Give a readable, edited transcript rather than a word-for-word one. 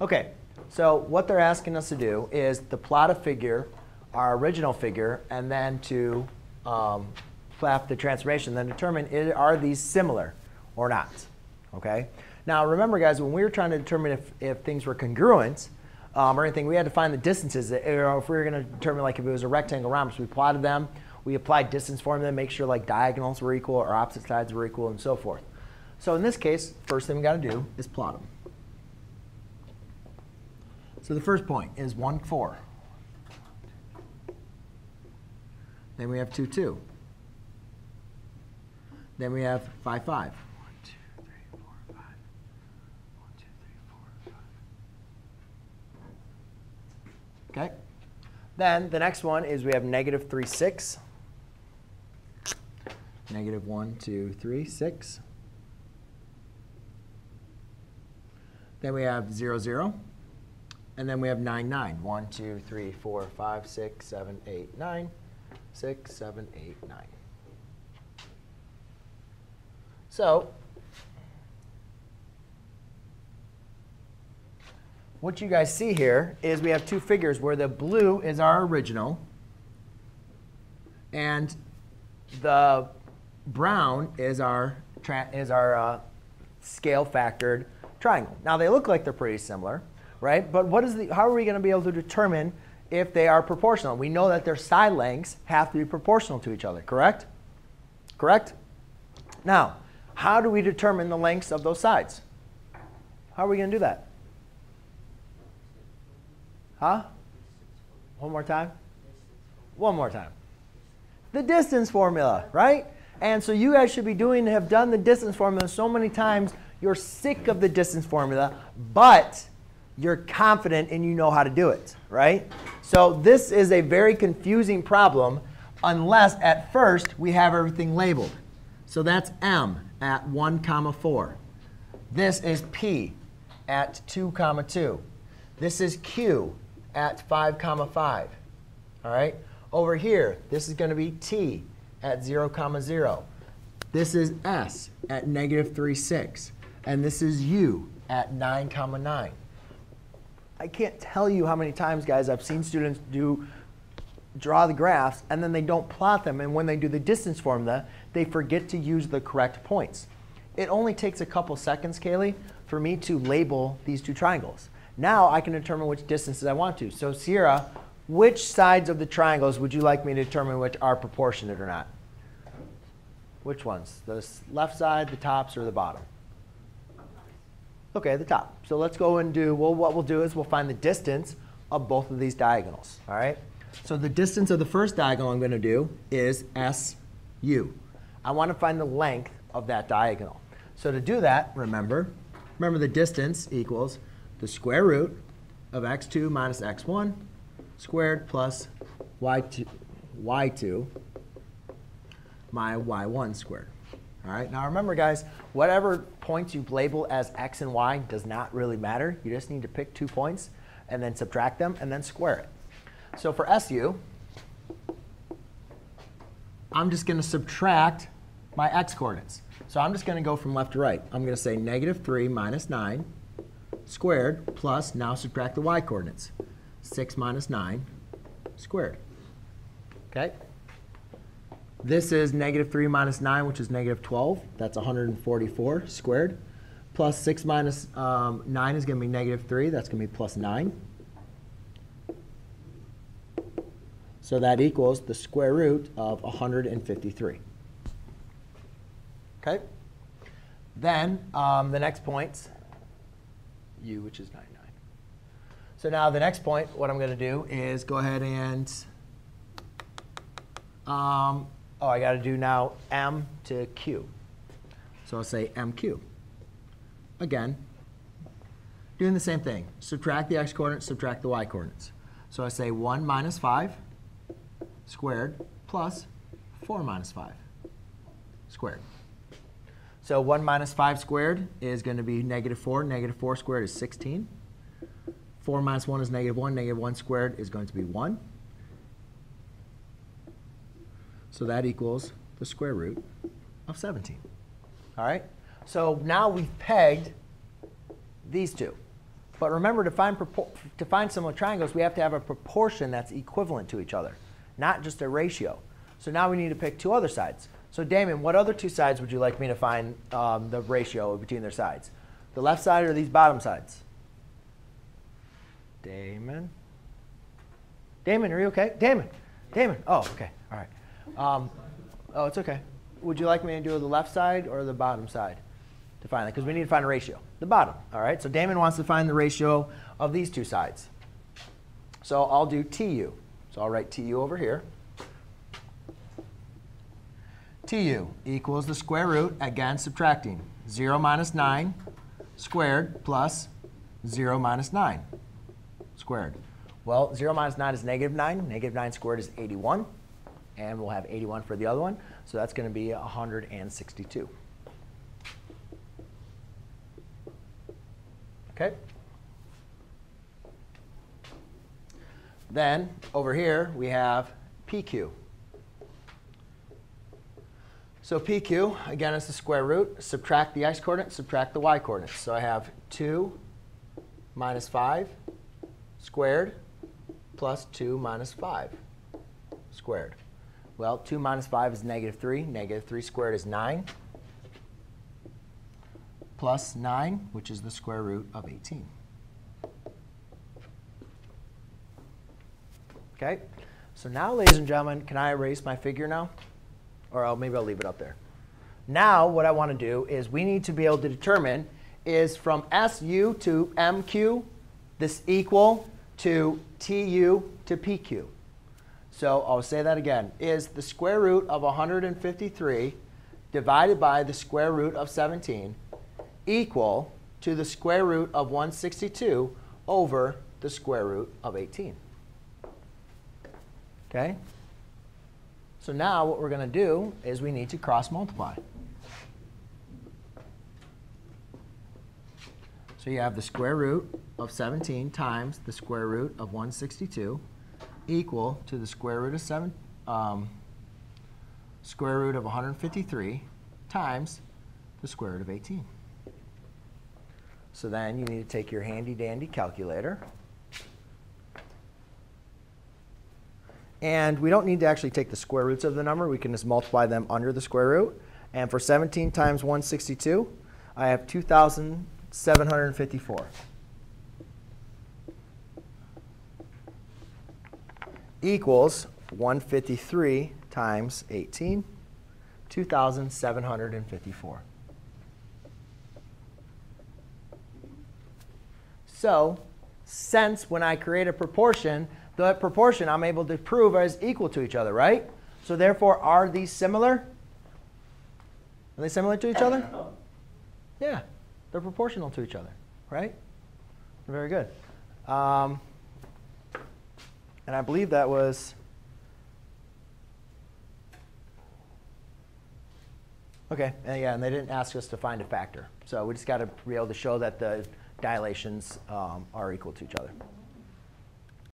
OK, so what they're asking us to do is to plot a figure, our original figure, and then to plot the transformation, then determine are these similar or not. Okay. Now remember, guys, when we were trying to determine if things were congruent or anything, we had to find the distances. That, you know, if we were going to determine, like, if it was a rectangle rhombus, we plotted them, we applied distance formula, make sure like diagonals were equal or opposite sides were equal, and so forth. So in this case, first thing we got to do is plot them. So the first point is 1, 4. Then we have 2, 2. Then we have 5, 5. 1, 2, 3, 4, 5. 1, 2, 3, 4, 5. OK. Then the next one is we have negative 3, 6. Negative 1, 2, 3, 6. Then we have 0, 0. And then we have 9, 9. 1, 2, 3, 4, 5, 6, 7, 8, 9. 6, 7, 8, 9. So what you guys see here is we have two figures where the blue is our original, and the brown is our scale factored triangle. Now they look like they're pretty similar, right? But what is how are we going to be able to determine if they are proportional? We know that their side lengths have to be proportional to each other, correct? Correct? Now, how do we determine the lengths of those sides? How are we going to do that? Huh? One more time? One more time. The distance formula, right? And so you guys should be have done the distance formula so many times you're sick of the distance formula, but you're confident and you know how to do it, right? So this is a very confusing problem unless at first we have everything labeled. So that's M at 1, comma 4. This is P at 2, comma 2. This is Q at 5, comma 5. All right? Over here, this is going to be T at 0, comma 0. This is S at negative 3, 6. And this is U at 9, comma 9. I can't tell you how many times, guys, I've seen students draw the graphs, and then they don't plot them. And when they do the distance formula, they forget to use the correct points. It only takes a couple seconds, Kaylee, for me to label these two triangles. Now I can determine which distances I want to. So Sierra, which sides of the triangles would you like me to determine which are proportionate or not? Which ones? The left side, the tops, or the bottom? OK, the top. So let's go and do, well, what we'll do is we'll find the distance of both of these diagonals. All right? So the distance of the first diagonal I'm going to do is SU. I want to find the length of that diagonal. So to do that, remember the distance equals the square root of x2 minus x1 squared plus y2 my y1 squared. All right. Now remember, guys, whatever points you label as x and y does not really matter. You just need to pick 2 points and then subtract them and then square it. So for SU, I'm just going to subtract my x coordinates. So I'm just going to go from left to right. I'm going to say negative 3 minus 9 squared plus, now subtract the y coordinates, 6 minus 9 squared. OK? This is negative 3 minus 9, which is negative 12. That's 144 squared. Plus 6 minus 9 is going to be negative 3. That's going to be plus 9. So that equals the square root of 153. OK? Then the next point's u, which is 9, 9. So now the next point, what I'm going to do is go ahead and, I got to do now m to q. So I'll say mq. Again, doing the same thing. Subtract the x coordinates, subtract the y coordinates. So I say 1 minus 5 squared plus 4 minus 5 squared. So 1 minus 5 squared is going to be negative 4. Negative 4 squared is 16. 4 minus 1 is negative 1. Negative 1 squared is going to be 1. So that equals the square root of 17. All right? So now we've pegged these two. But remember, to find similar triangles, we have to have a proportion that's equivalent to each other, not just a ratio. So now we need to pick two other sides. So Damon, what other two sides would you like me to find the ratio between their sides? The left side or these bottom sides? Damon? Damon, are you OK? Damon. Damon. Oh, OK. All right. Oh, it's OK. Would you like me to do the left side or the bottom side to find that? Because we need to find a ratio. The bottom. All right. So Damon wants to find the ratio of these two sides. So I'll do TU. So I'll write TU over here. TU equals the square root, again subtracting, 0 minus 9 squared plus 0 minus 9 squared. Well, 0 minus 9 is negative 9. Negative 9 squared is 81. And we'll have 81 for the other one. So that's going to be 162. OK? Then over here, we have PQ. So PQ, again, is the square root. Subtract the x coordinate, subtract the y coordinate. So I have 2 minus 5 squared plus 2 minus 5 squared. Well, 2 minus 5 is negative 3. Negative 3 squared is 9 plus 9, which is the square root of 18. OK? So now, ladies and gentlemen, can I erase my figure now? Or maybe I'll leave it up there. Now, what I want to do is we need to be able to determine is from SU to MQ this equal to TU to PQ. So I'll say that again. Is the square root of 153 divided by the square root of 17 equal to the square root of 162 over the square root of 18? OK? So now what we're going to do is we need to cross multiply. So you have the square root of 17 times the square root of 162 equal to the square root of square root of 153 times the square root of 18. So then you need to take your handy dandy calculator. And we don't need to actually take the square roots of the number. We can just multiply them under the square root. And for 17 times 162, I have 2,754 equals 153 times 18, 2,754. So since when I create a proportion, the proportion I'm able to prove is equal to each other, right? So therefore, are these similar? Are they similar to each other? Yeah, they're proportional to each other, right? Very good. And I believe that was OK. Yeah, and they didn't ask us to find a factor. So we just got to be able to show that the dilations are equal to each other.